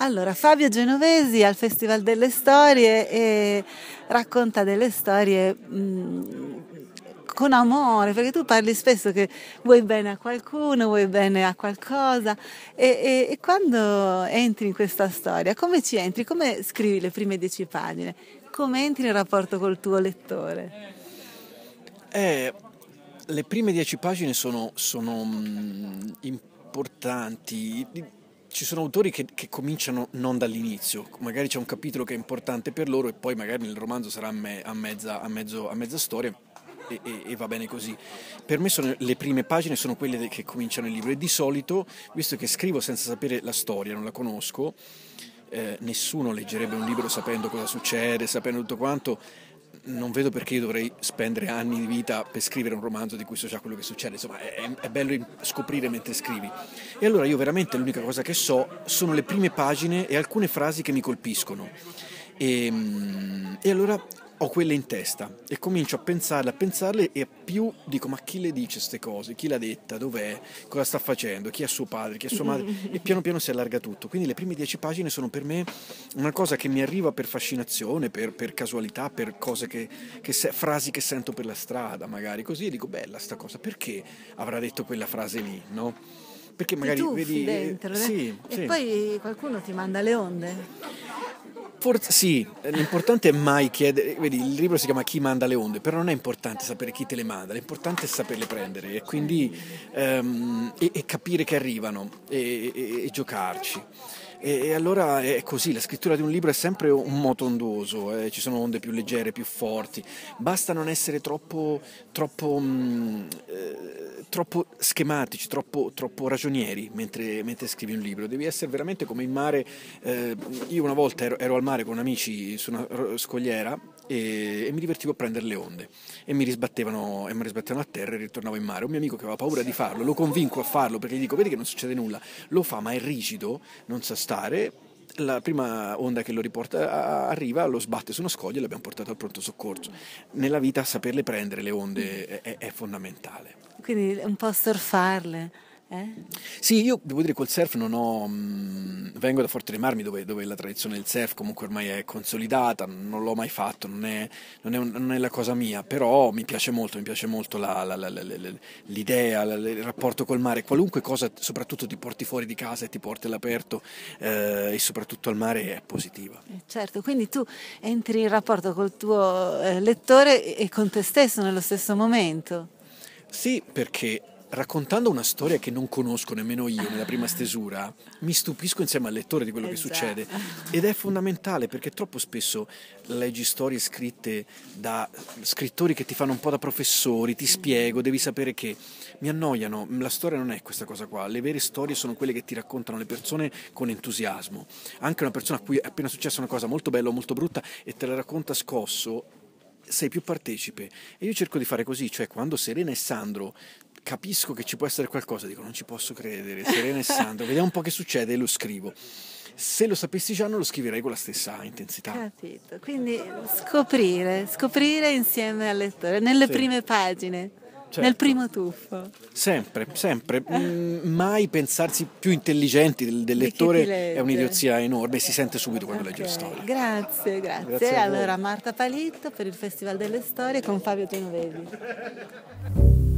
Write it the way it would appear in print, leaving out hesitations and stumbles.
Allora, Fabio Genovesi al Festival delle Storie e racconta delle storie con amore, perché tu parli spesso che vuoi bene a qualcuno, vuoi bene a qualcosa e quando entri in questa storia, come ci entri? Come scrivi le prime 10 pagine? Come entri in rapporto col tuo lettore? Le prime 10 pagine sono importanti. Ci sono autori che cominciano non dall'inizio, magari c'è un capitolo che è importante per loro e poi magari nel romanzo sarà a mezza storia e va bene così. Per me le prime pagine sono quelle che cominciano il libro e di solito, visto che scrivo senza sapere la storia, non la conosco, nessuno leggerebbe un libro sapendo cosa succede, sapendo tutto quanto. Non vedo perché io dovrei spendere anni di vita per scrivere un romanzo di cui so già quello che succede. Insomma, è bello scoprire mentre scrivi. E allora io veramente l'unica cosa che so sono le prime pagine e alcune frasi che mi colpiscono. E allora ho quelle in testa e comincio a pensarle e più dico: ma chi le dice queste cose? Chi l'ha detta? Dov'è? Cosa sta facendo? Chi è suo padre? Chi è sua madre? E piano piano si allarga tutto. Quindi le prime 10 pagine sono per me una cosa che mi arriva per fascinazione, per casualità, per cose frasi che sento per la strada magari così, e dico: bella sta cosa, perché avrà detto quella frase lì, no? Perché magari vedi dentro, sì, e sì. Poi qualcuno ti manda le onde. Forse sì, l'importante è mai chiedere, vedi il libro si chiama Chi manda le onde, però non è importante sapere chi te le manda, l'importante è saperle prendere e quindi capire che arrivano e giocarci. E allora è così, la scrittura di un libro è sempre un moto ondoso, ci sono onde più leggere, più forti, basta non essere troppo schematici, troppo ragionieri mentre scrivi un libro, devi essere veramente come in mare. Io una volta ero al mare con amici su una scogliera e mi divertivo a prendere le onde e mi risbattevano a terra e ritornavo in mare. Un mio amico che aveva paura di farlo, lo convinco a farlo perché gli dico: vedi che non succede nulla, lo fa ma è rigido, non sa stare, la prima onda che lo riporta arriva, lo sbatte su una scoglia e l'abbiamo portato al pronto soccorso. Nella vita saperle prendere le onde è fondamentale. Quindi un po' surfarle. Sì, io devo dire col surf non ho. Vengo da Forte dei Marmi dove la tradizione del surf comunque ormai è consolidata, non l'ho mai fatto, non è la cosa mia, però mi piace molto l'idea, il rapporto col mare, qualunque cosa soprattutto ti porti fuori di casa e ti porti all'aperto e soprattutto al mare è positiva. Certo, quindi tu entri in rapporto col tuo lettore e con te stesso nello stesso momento. Sì, perché raccontando una storia che non conosco nemmeno io nella prima stesura, mi stupisco insieme al lettore di quello che succede ed è fondamentale, perché troppo spesso leggi storie scritte da scrittori che ti fanno un po' da professori, ti spiego, devi sapere che mi annoiano, la storia non è questa cosa qua, le vere storie sono quelle che ti raccontano le persone con entusiasmo, anche una persona a cui è appena successa una cosa molto bella o molto brutta e te la racconta scosso, sei più partecipe. E io cerco di fare così, cioè quando Serena e Sandro capisco che ci può essere qualcosa, dico: non ci posso credere, Serena e Sandro, vediamo un po' che succede e lo scrivo. Se lo sapessi già non lo scriverei con la stessa intensità. Capito, quindi scoprire insieme al lettore, nelle prime pagine, certo. Nel primo tuffo. Sempre, mai pensarsi più intelligenti del lettore è un'idiozia enorme e si sente subito quando legge le storie. Grazie. Allora Marta Palitto per il Festival delle Storie con Fabio Tonovelli.